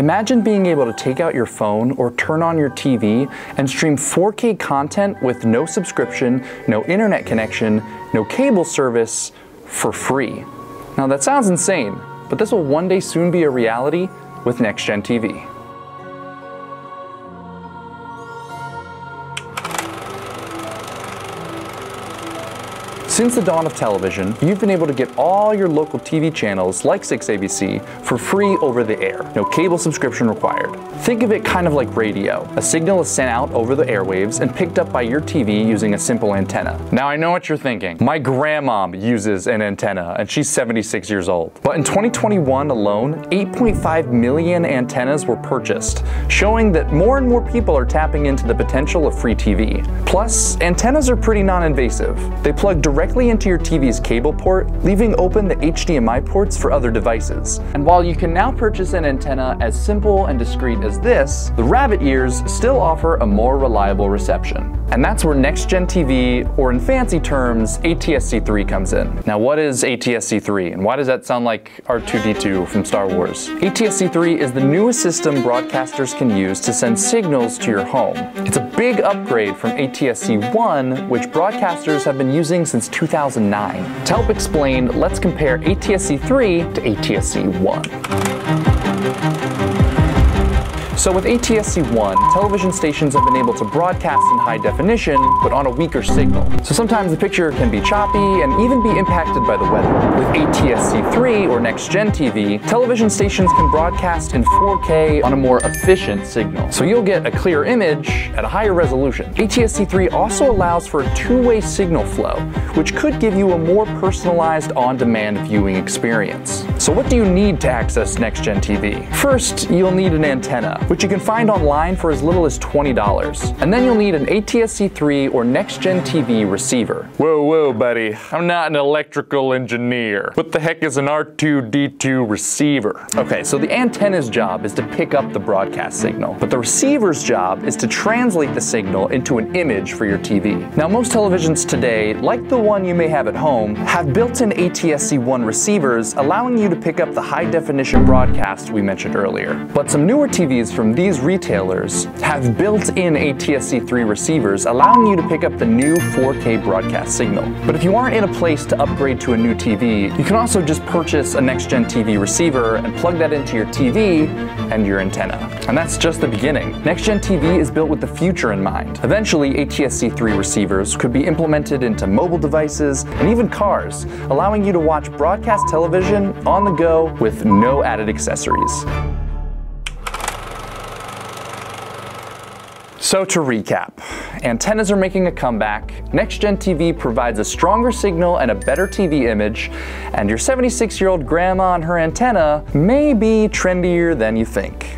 Imagine being able to take out your phone or turn on your TV and stream 4K content with no subscription, no internet connection, no cable service for free. Now that sounds insane, but this will one day soon be a reality with NextGen TV. Since the dawn of television, you've been able to get all your local TV channels like 6ABC for free over the air. No cable subscription required. Think of it kind of like radio. A signal is sent out over the airwaves and picked up by your TV using a simple antenna. Now I know what you're thinking. My grandma uses an antenna and she's 76 years old. But in 2021 alone, 8.5 million antennas were purchased, showing that more and more people are tapping into the potential of free TV. Plus, antennas are pretty non-invasive. They plug directly into your TV's cable port, leaving open the HDMI ports for other devices. And while you can now purchase an antenna as simple and discreet as this, the rabbit ears still offer a more reliable reception. And that's where NextGen TV, or in fancy terms, ATSC 3 comes in. Now what is ATSC 3, and why does that sound like R2-D2 from Star Wars? ATSC 3 is the newest system broadcasters can use to send signals to your home. It's a big upgrade from ATSC 1, which broadcasters have been using since 2009. To help explain, let's compare ATSC 3 to ATSC 1. So with ATSC 1, television stations have been able to broadcast in high definition, but on a weaker signal. So sometimes the picture can be choppy and even be impacted by the weather. With ATSC 3, or NextGen TV, television stations can broadcast in 4K on a more efficient signal. So you'll get a clear image at a higher resolution. ATSC 3 also allows for a two-way signal flow, which could give you a more personalized on-demand viewing experience. So what do you need to access NextGen TV? First, you'll need an antenna, which you can find online for as little as $20. And then you'll need an ATSC 3 or NextGen TV receiver. Whoa, whoa, buddy. I'm not an electrical engineer. What the heck is an R2-D2 receiver? Okay, so the antenna's job is to pick up the broadcast signal, but the receiver's job is to translate the signal into an image for your TV. Now, most televisions today, like the one you may have at home, have built-in ATSC 1 receivers, allowing you to pick up the high-definition broadcast we mentioned earlier. But some newer TVs from these retailers have built-in ATSC 3 receivers, allowing you to pick up the new 4K broadcast signal. But if you aren't in a place to upgrade to a new TV, you can also just purchase a NextGen TV receiver and plug that into your TV and your antenna. And that's just the beginning. NextGen TV is built with the future in mind. Eventually, ATSC 3 receivers could be implemented into mobile devices and even cars, allowing you to watch broadcast television on the go with no added accessories. So to recap, antennas are making a comeback, NextGen TV provides a stronger signal and a better TV image, and your 76-year-old grandma and her antenna may be trendier than you think.